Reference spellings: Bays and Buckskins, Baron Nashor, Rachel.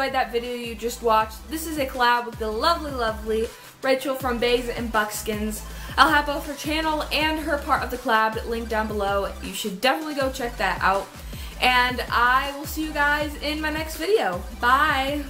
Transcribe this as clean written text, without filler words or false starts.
enjoyed that video you just watched. This is a collab with the lovely, lovely Rachel from Bays and Buckskins. I'll have both her channel and her part of the collab linked down below. You should definitely go check that out. And I will see you guys in my next video. Bye!